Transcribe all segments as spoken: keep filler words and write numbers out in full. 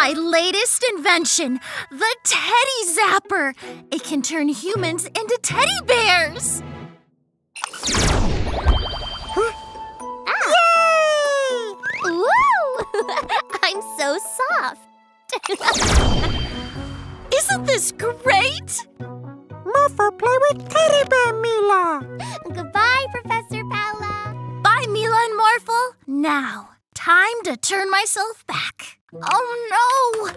my latest invention, the Teddy Zapper. It can turn humans into teddy bears. Ah. Yay! Woo! I'm so soft. Isn't this great? Muffer, play with Teddy Bear, Mila. Goodbye, Professor Paula. Bye, Mila and Morphle. Now, time to turn myself back. Oh, no.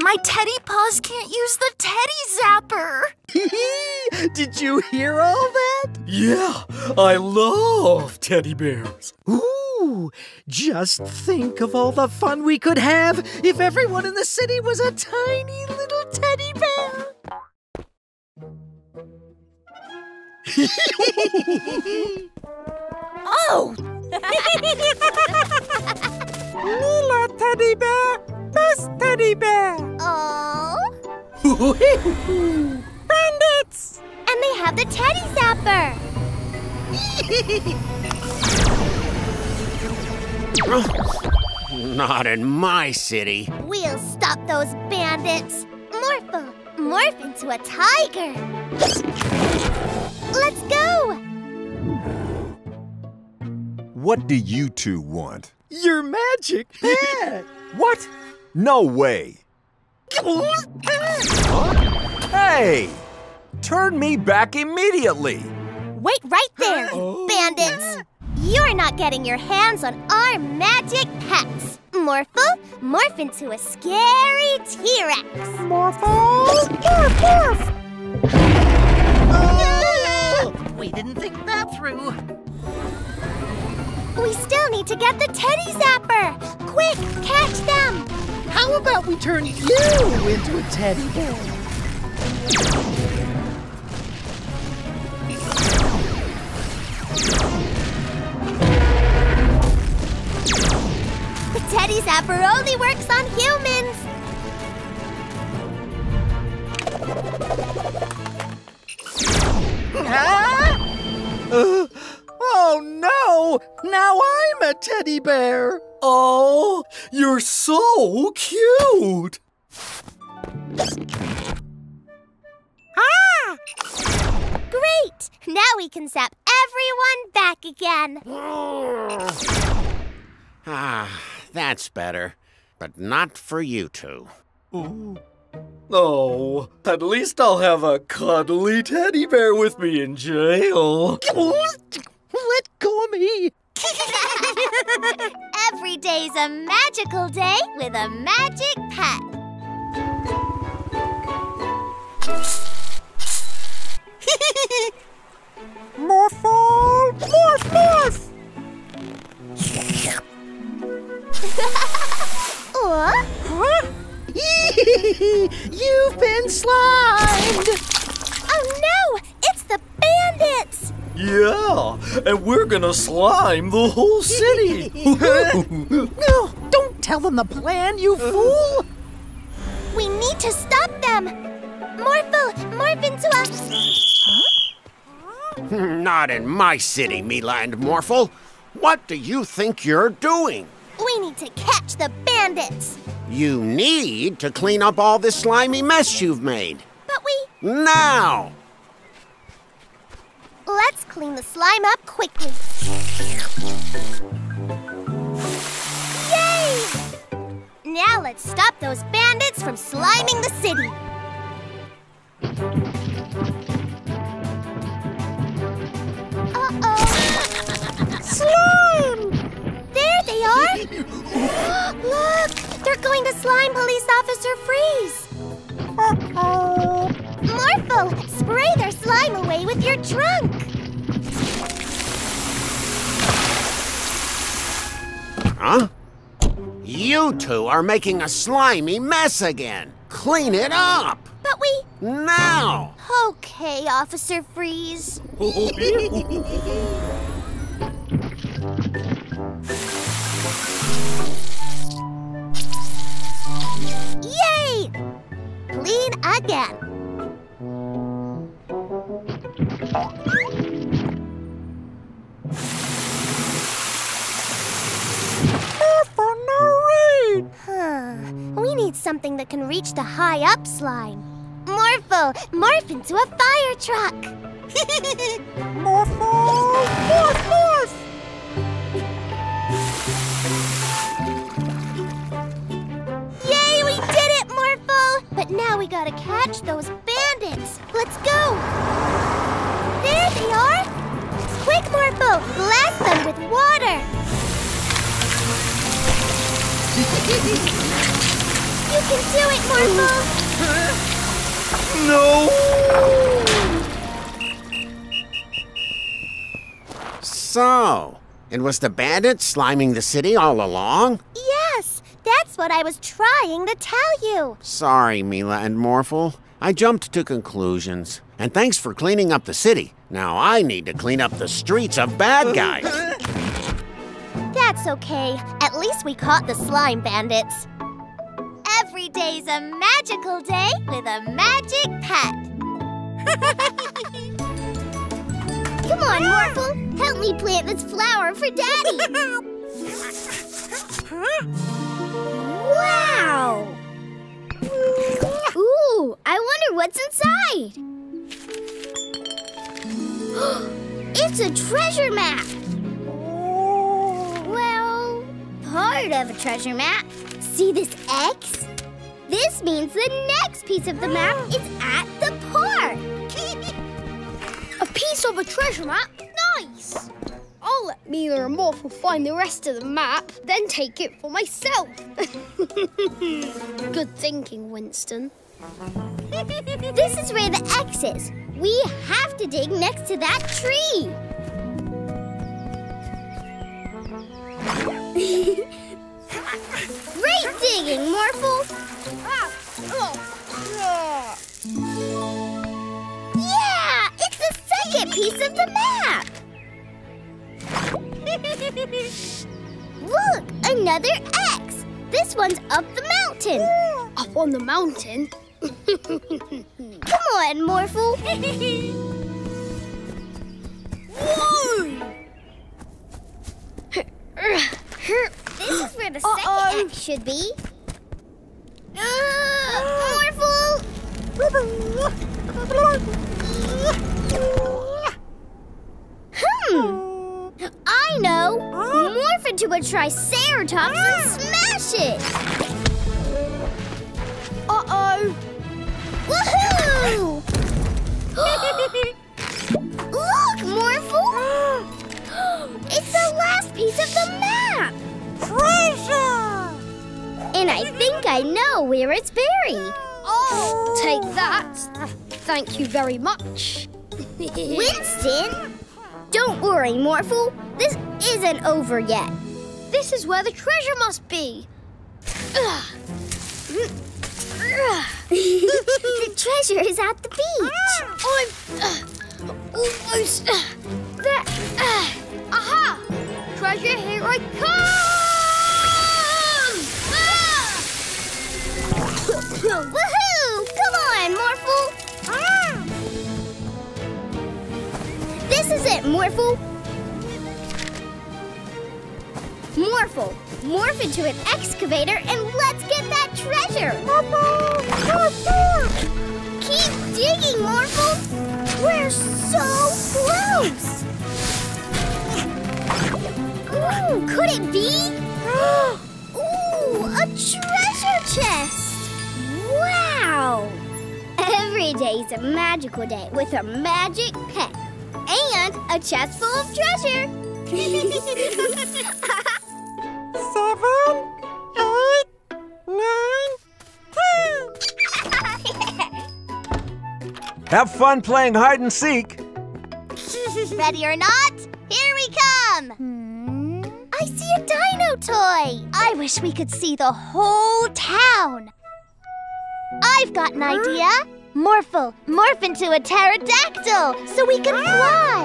My teddy paws can't use the Teddy Zapper. Did you hear all that? Yeah, I love teddy bears. Ooh, just think of all the fun we could have if everyone in the city was a tiny little teddy bear. Oh! Mila teddy bear, best teddy bear. Oh! Bandits! And they have the Teddy Zapper. Not in my city. We'll stop those bandits. Morphle, morph into a tiger. Let's go! What do you two want? Your magic pet! What? No way! Huh? Hey! Turn me back immediately! Wait right there, oh. Bandits! You're not getting your hands on our magic pets! Morphle, morph into a scary T-Rex! Morphle, morph, morph! We didn't think that through. We still need to get the Teddy Zapper. Quick, catch them. How about we turn you into a teddy bear? The Teddy Zapper only works on humans. Ah! Uh, oh, no! Now I'm a teddy bear! Oh, you're so cute! Ah! Great! Now we can zap everyone back again. Ah, that's better. But not for you two. Ooh. Oh, at least I'll have a cuddly teddy bear with me in jail. Let go of me. Every day's a magical day with a magic pet. Morphle, morph, morph. Or, huh? You've been slimed! Oh no! It's the bandits! Yeah, and we're gonna slime the whole city! No, don't tell them the plan, you fool! We need to stop them! Morphle, morph into a... Huh? Not in my city, Mila and Morphle! What do you think you're doing? We need to catch the bandits! You need to clean up all this slimy mess you've made. But we... Now! Let's clean the slime up quickly. Yay! Now let's stop those bandits from sliming the city. Uh-oh! Slime! There they are! Look! They're going to slime Police Officer Freeze! Uh-oh! Morphle, spray their slime away with your trunk! Huh? You two are making a slimy mess again! Clean it up! But we... Now! Okay, Officer Freeze. Yay! Clean again. Morphle, no raid! Huh. We need something that can reach the high-up slime. Morpho, morph into a fire truck! Morpho! Morph, morph! Yay, we did it, Morpho! But now we gotta catch those bandits. Let's go! There they are! Quick, Morpho! Blast them with water! You can do it, Morpho! No! So, it was the bandits sliming the city all along? Yes, that's what I was trying to tell you. Sorry, Mila and Morpho. I jumped to conclusions. And thanks for cleaning up the city. Now I need to clean up the streets of bad guys. That's okay. At least we caught the slime bandits. Every day's a magical day with a magic pet. Come on, Morpho. Help me plant this flower for Daddy. Wow! Ooh, I wonder what's inside. It's a treasure map. Well, part of a treasure map. See this X? This means the next piece of the map is at the park. A piece of a treasure map? Nice! I'll let Mila and Morpho find the rest of the map, then take it for myself. Good thinking, Winston. This is where the X is. We have to dig next to that tree. Great digging, Morpho! Yeah! It's the second piece of the map! Look! Another X! This one's up the mountain! Up on the mountain? Come on, Morpho! Whoa! This is where the uh -oh. second act should be. Uh, Morpho! Hmm. I know. Morph into a triceratops and smash it. Uh oh. Woohoo! Look, Morpho! It's the last piece of the map! Treasure! And I think I know where it's buried. Oh! Take that. Thank you very much. Winston! Don't worry, Morpho. This isn't over yet. This is where the treasure must be. The treasure is at the beach. I'm uh, almost... Uh, there. Uh, aha! Treasure, here I come! Ah! Woohoo! Come on, Morpho! Ah! This is it, Morpho! Morpho, morph into an excavator and let's get that treasure! Morpho! Morpho! Keep digging, Morpho! We're so close! Ooh, could it be? Ooh, a treasure chest! Wow! Every day's a magical day with a magic pet. And a chest full of treasure. Seven, eight, nine, ten. Have fun playing hide and seek. Ready or not, here we come. Hmm. I see a dino toy! I wish we could see the whole town! I've got an idea! Morpho, morph into a pterodactyl so we can fly!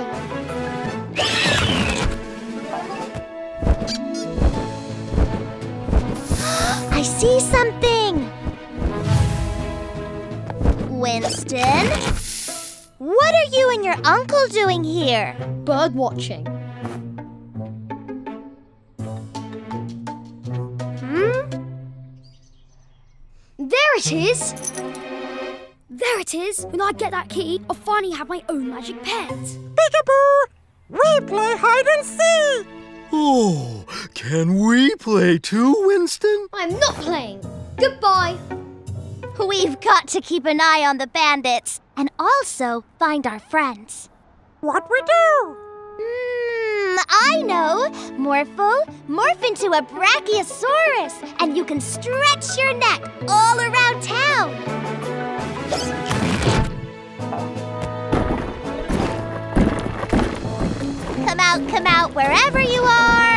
I see something! Winston? What are you and your uncle doing here? Bird watching. There it is! There it is! When I get that key, I'll finally have my own magic pet. Peekaboo! We play hide and seek! Oh, can we play too, Winston? I'm not playing. Goodbye. We've got to keep an eye on the bandits and also find our friends. What we do? Mmm, I know. Morphle, morph into a brachiosaurus and you can stretch your neck all around town. Come out, come out, wherever you are!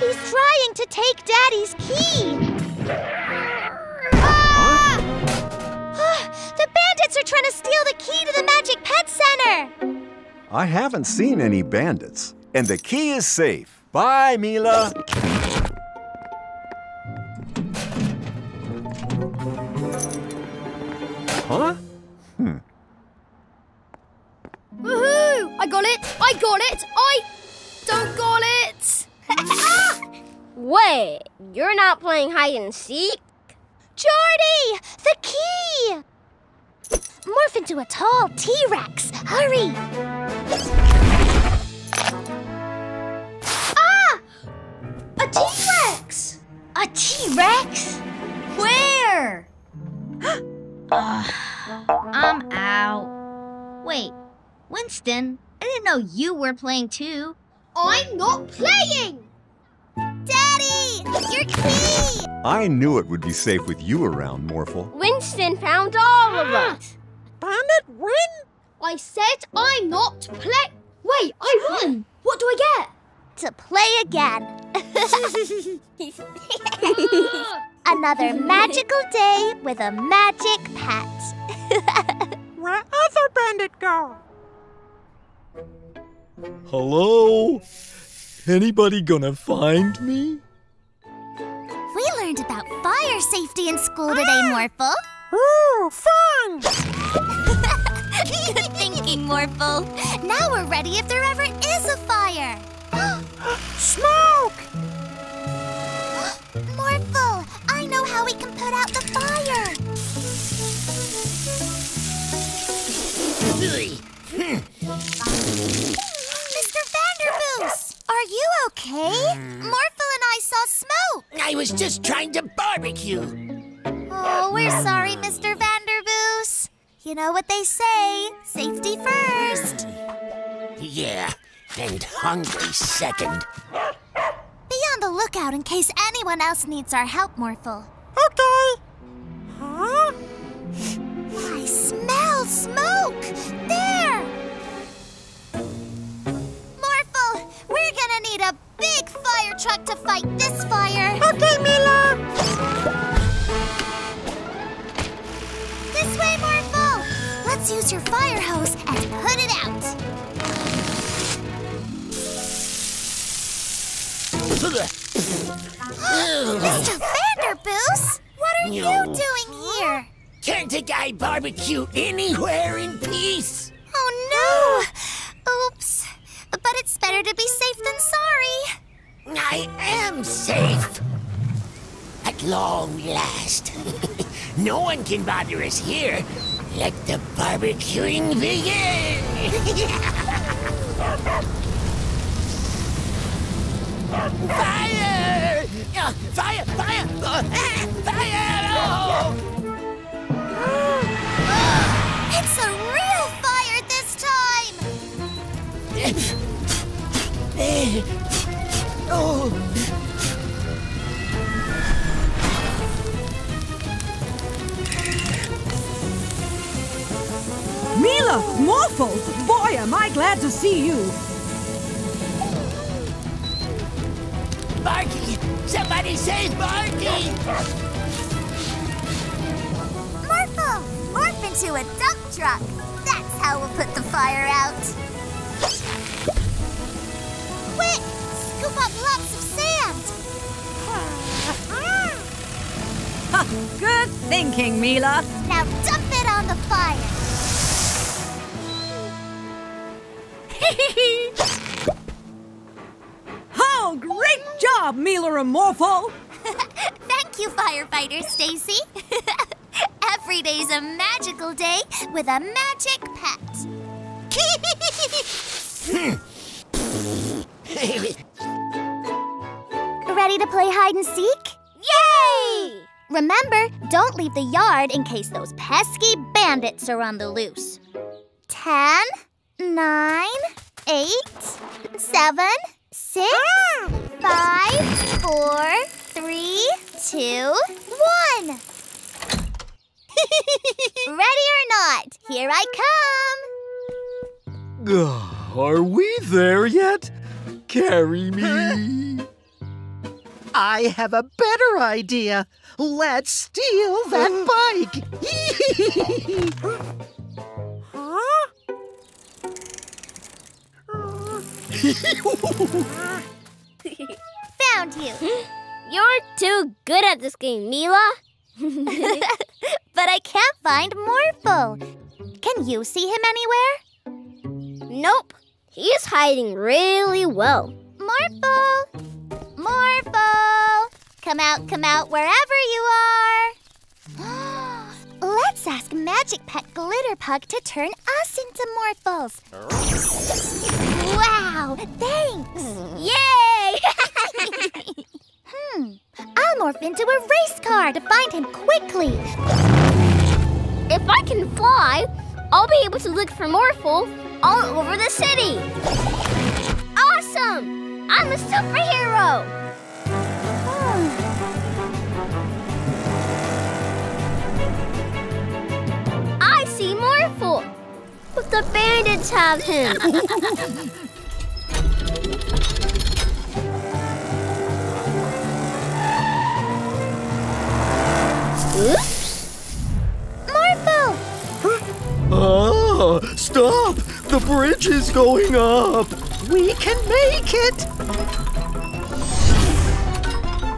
He's trying to take Daddy's key! Ah! Oh, the bandits are trying to steal the key to the Magic Pet Center! I haven't seen any bandits, and the key is safe. Bye, Mila! Huh? Hmm. Woohoo! I got it! I got it! I don't got it! Ah! Wait, you're not playing hide and seek? Jordy! The key! Morph into a tall T-Rex! Hurry! Ah! A T-Rex! A T-Rex? Where? Uh, I'm out. Wait, Winston, I didn't know you were playing too. I'm not playing! Daddy, your key! I knew it would be safe with you around, Morphle. Winston found all of us. Bandit win? I said I'm not play... Wait, I won. What do I get? To play again. Another magical day with a magic pet. Where other bandit go? Hello? Anybody gonna find me? We learned about fire safety in school today, ah! Morphle. Ooh, fun! Good thinking, Morphle. Now we're ready if there ever is a fire. Smoke! Morphle, I know how we can put out the fire. Mister Vanderboos, are you okay? Morphle and I saw smoke. I was just trying to barbecue. Oh, we're sorry, Mister Vanderboos. You know what they say, safety first. Yeah, and hungry second. Be on the lookout in case anyone else needs our help, Morphle. Okay. Huh? I smell smoke! There! Morphle, we're gonna need a big fire truck to fight this fire. Okay, Mila! This way, Morphle! Let's use your fire hose and put it out. Mister Vanderboos, what are no. you doing here? Can't a guy barbecue anywhere in peace? Oh no! Oops. But it's better to be safe than sorry. I am safe. At long last. No one can bother us here. Let the barbecuing begin! Fire! Uh, fire! Fire! Uh, fire! Oh! It's a real fire this time! Oh! Mila! Morpho! Boy, am I glad to see you! Barky! Somebody save Barky! Morphle! Morph into a dump truck! That's how we'll put the fire out! Quick! Scoop up lots of sand! Ha, good thinking, Mila! Now dump it on the fire! Wow, great job, Mila and Morpho! Thank you, Firefighter Stacy. Every day's a magical day with a magic pet. Ready to play hide and seek? Yay! Remember, don't leave the yard in case those pesky bandits are on the loose. Ten, nine, eight, seven, six, ah! five, four, three, two, one. Ready or not, here I come. Uh, are we there yet? Carry me. I have a better idea. Let's steal that bike. Huh? Found you. You're too good at this game, Mila. But I can't find Morpho. Can you see him anywhere? Nope. He's hiding really well. Morpho! Morpho! Come out, come out, wherever you are! Let's ask Magic Pet Glitter Pug to turn us into Morphos! Wow, thanks! Yay! hmm, I'll morph into a race car to find him quickly! If I can fly, I'll be able to look for Morpho all over the city! Awesome! I'm a superhero! Oh. I see Morpho! But the bandits have him! Oops! Morpho! Oh, stop! The bridge is going up! We can make it!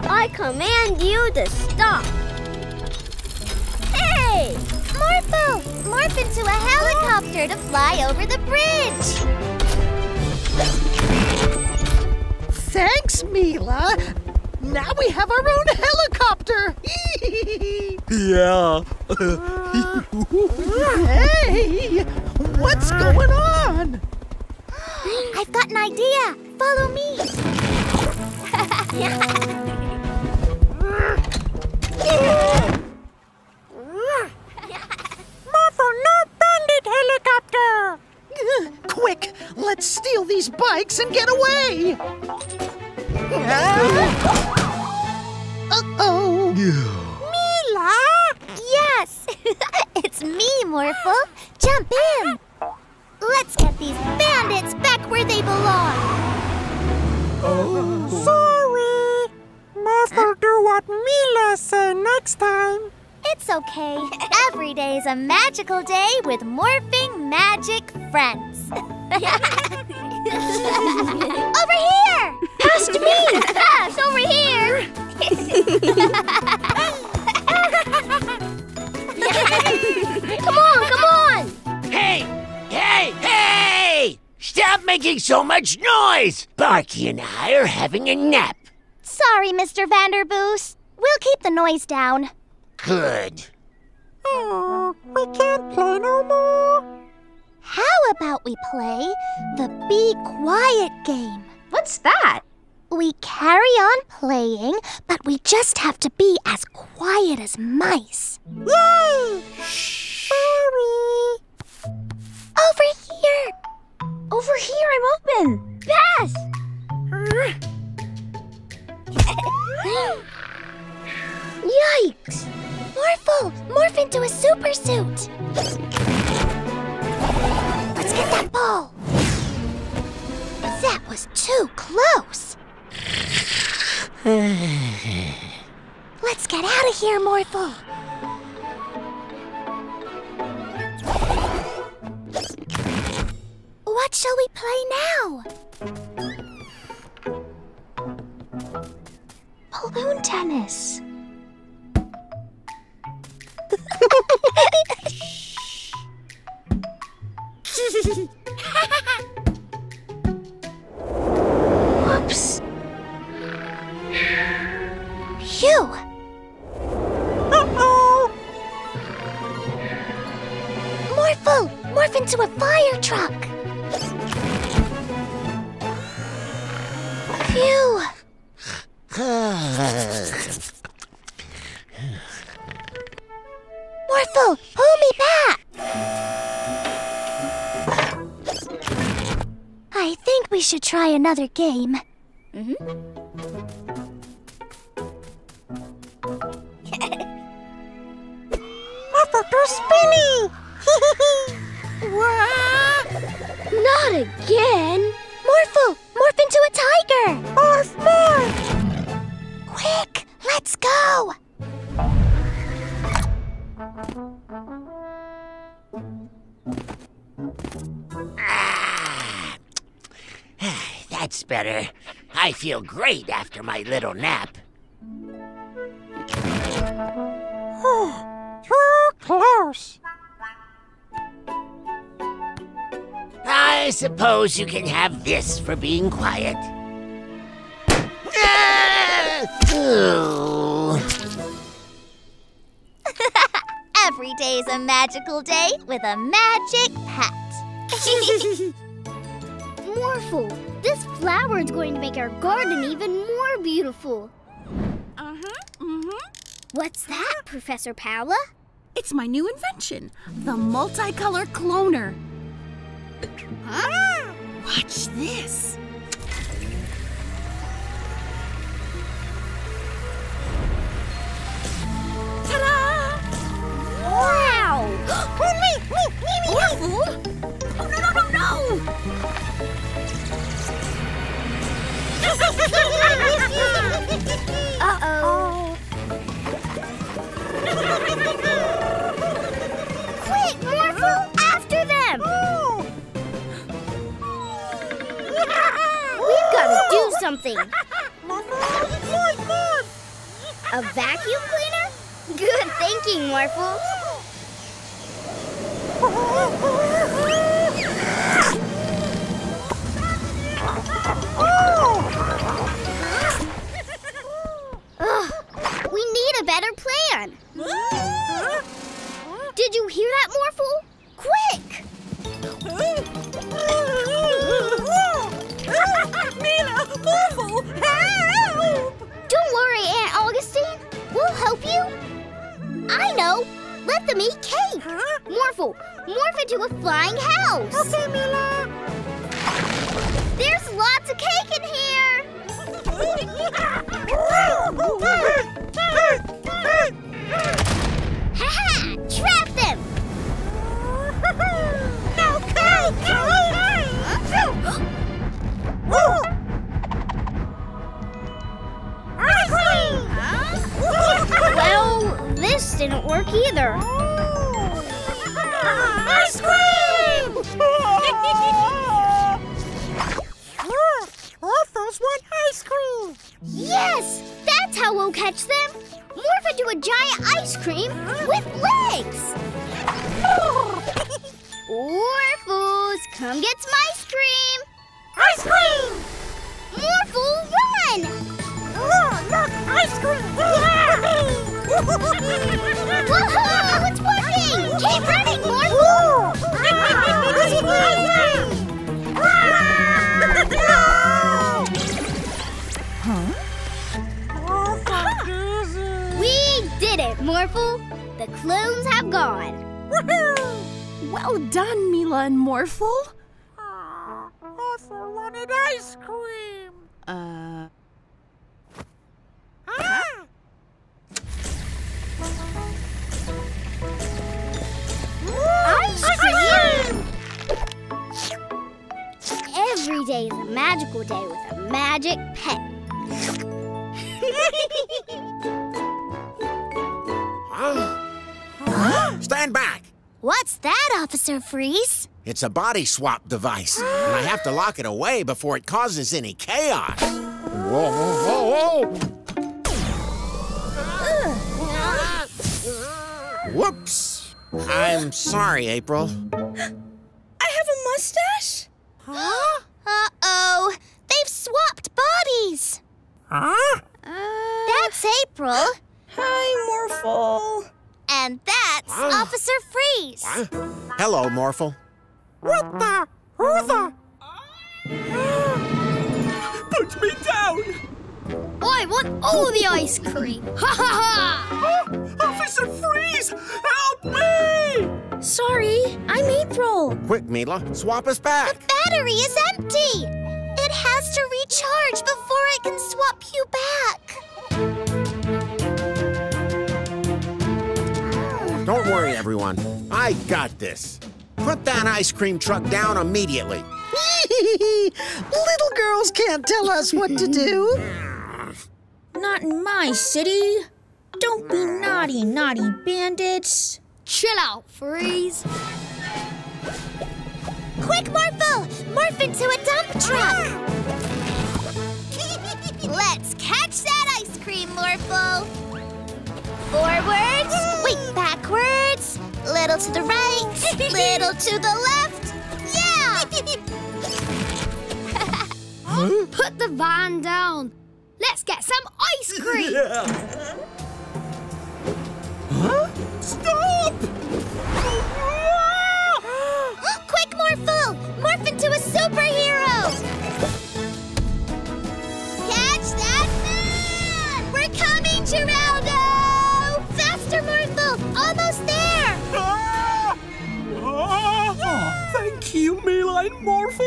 I command you to stop! Hey! Morpho! Morph into a helicopter to fly over the bridge! Thanks, Mila! Now we have our own helicopter! Yeah! Hey! What's going on? I've got an idea! Follow me! Morpho, no bandit helicopter! Quick! Let's steal these bikes and get away! Uh-oh! Mila! Yes! It's me, Morpho! Jump in! Let's get these bandits back where they belong! Oh. Sorry! Morpho, do what Mila say next time! It's okay. Every day's a magical day with morphing magic friends. Over here! Past me! Fast, over here! Come on, come on! Hey! Hey! Hey! Stop making so much noise! Barky and I are having a nap. Sorry, Mister Vanderboos. We'll keep the noise down. Good. Oh, we can't play no more. How about we play the Be Quiet game? What's that? We carry on playing, but we just have to be as quiet as mice. Yay! Shh. Sorry. Over here! Over here, I'm open! Pass! Yikes! Morpho! Morph into a super suit! Let's get that ball! That was too close! Let's get out of here, Morpho! What shall we play now? Balloon tennis. Whoops. morph into a fire truck. Phew. Morphle, hold me back. I think we should try another game. Mm-hmm. Morphle spinny! Not again! Morphle, morph into a tiger! Morph, morph! Quick, let's go! Ah. That's better. I feel great after my little nap. Oh. Too close. I suppose you can have this for being quiet. Every day is a magical day with a magic pet. Morphle, this flower is going to make our garden even more beautiful. Uh-huh, uh-huh. What's that, Professor Paula? It's my new invention, the Multicolor Cloner. Huh? Watch this. Ta-da! Wow! Oh, me, me, me, me! Morphle? Oh, no, no, no, no! Uh-oh. Quick, Morphle! After them! Oh. We've got to do something. A vacuum cleaner? Good thinking, Morphle. Ugh, we need a better plan. Did you hear that, Morphle? Quick! Mila, Morphle, help! Don't worry, Aunt Augustine. We'll help you. I know. Let them eat cake. Huh? Morphle, morph into a flying house. Okay, Mila. There's lots of cake in here. Ha-ha! Trap them! No cake! Well, this didn't work either. Ice cream! Orphans want ice cream! Yes! That's how we'll catch them! Morph into a giant ice cream with legs! Morphles, come get some ice cream! Ice cream! Morphle, run! Oh, look, ice cream! Woohoo! It's working! Keep running, Morphle! Ice cream! Huh? Did it, Morphle! The clones have gone. Woohoo! Well done, Mila and Morphle. Uh, Morphle wanted ice cream. Uh. Ah! Ice, ice cream! cream! Every day is a magical day with a magic pet. Huh? Stand back! What's that, Officer Freeze? It's a body swap device, and I have to lock it away before it causes any chaos. Whoa, whoa, whoa, whoa! Whoops! I'm sorry, April. I have a mustache? Huh? Uh-oh! They've swapped bodies! Huh? That's April. Hi, Morphle. And that's huh? Officer Freeze. Huh? Hello, Morphle. What the? Who the? Put me down! I want all the ice cream! Ha ha ha! Oh, Officer Freeze! Help me! Sorry, I'm April. Quick, Mila, swap us back. The battery is empty! It has to recharge before it can swap you back. Don't worry, everyone. I got this. Put that ice cream truck down immediately. Little girls can't tell us what to do. Not in my city. Don't be naughty, naughty bandits. Chill out, Freeze. Quick, Morpho! Morph into a dump truck! Let's catch that ice cream, Morpho! Forwards, wait, backwards. Little to the right, little to the left. Yeah! Huh? Put the van down. Let's get some ice cream! Yeah. Huh? Stop! Quick, Morpho! Morph into a superhero! Catch that man! We're coming, Geraldo! Faster, Morpho! Almost there! Ah! Ah! Yeah. Thank you, Mila and Morpho!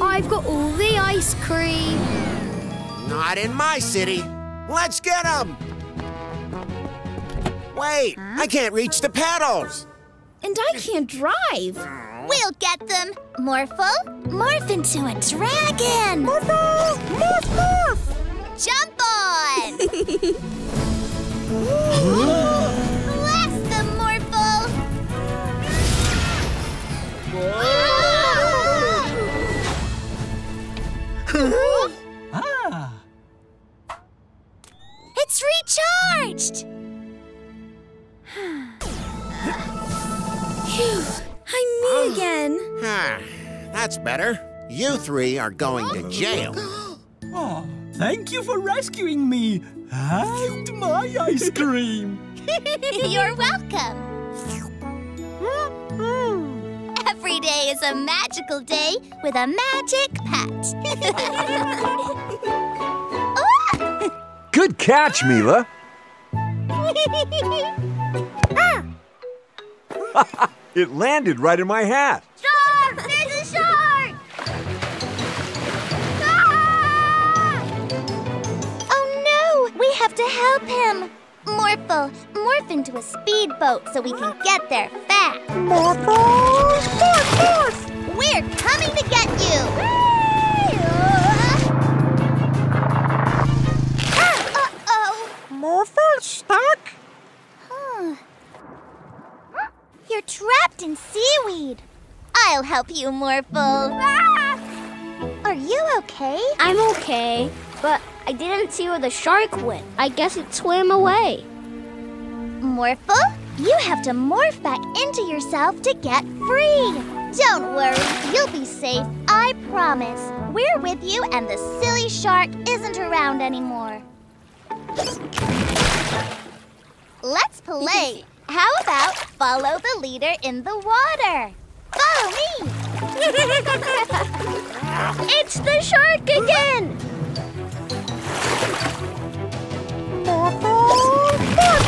I've got all the ice cream. Not in my city. Let's get 'em. Wait, huh? I can't reach the pedals. And I can't drive. We'll get them. Morpho, morph into a dragon. Morpho, morph, morph. Jump on. Ah. It's recharged! Phew, I'm me again. Ah, that's better. You three are going to jail. Oh, thank you for rescuing me and my ice cream. You're welcome. Every day is a magical day with a magic pet. Good catch, Mila. It landed right in my hat. Shark! There's a shark! Ah! Oh, no! We have to help him. Morpho, morph into a speedboat so we can get there fast. Morpho, morph, morph! We're coming to get you! Ah, uh-oh. Morpho's stuck? Huh. You're trapped in seaweed. I'll help you, Morpho. Ah! Are you okay? I'm okay, but I didn't see where the shark went. I guess it swam away. Morpho, you have to morph back into yourself to get free. Don't worry, you'll be safe, I promise. We're with you and the silly shark isn't around anymore. Let's play. How about follow the leader in the water? Follow me. It's the shark again. Morpho, morph,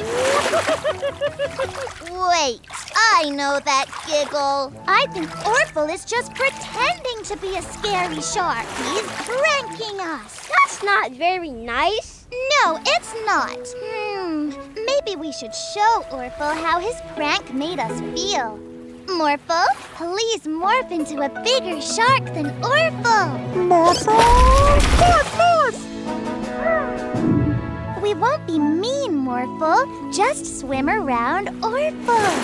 morph! Wait, I know that giggle. I think Orful is just pretending to be a scary shark. He's pranking us. That's not very nice. No, it's not. Hmm, maybe we should show Orful how his prank made us feel. Morpho, please morph into a bigger shark than Orful. Morpho, morph, morph! We won't be mean, Morpho. Just swim around Orful.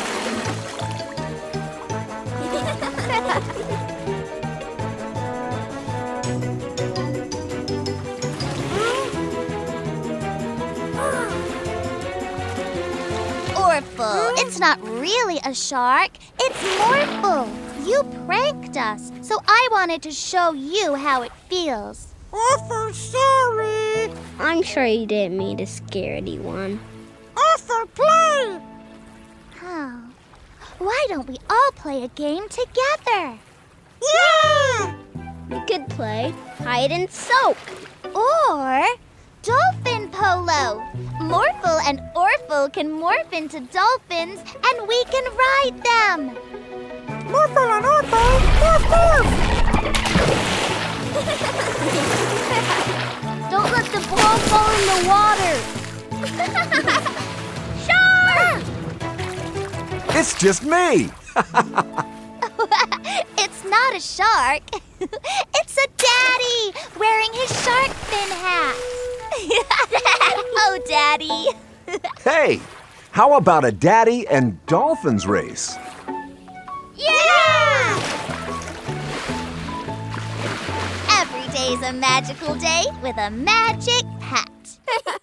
Orful, it's not really a shark. It's Morpho. You pranked us, so I wanted to show you how it feels. Orful, sorry. Stacy. I'm sure you didn't mean to scare anyone. Officer, play! Oh, why don't we all play a game together? Yeah! We could play hide and soak. Or dolphin polo. Morphle and Orphle can morph into dolphins and we can ride them. Morphle and Orphle, morph, morph! Don't let the ball fall in the water. Shark! It's just me. It's not a shark. It's a daddy wearing his shark fin hat. Oh, Daddy. Hey, how about a daddy and dolphins race? Yeah! Every day's a magical day with a magic pet.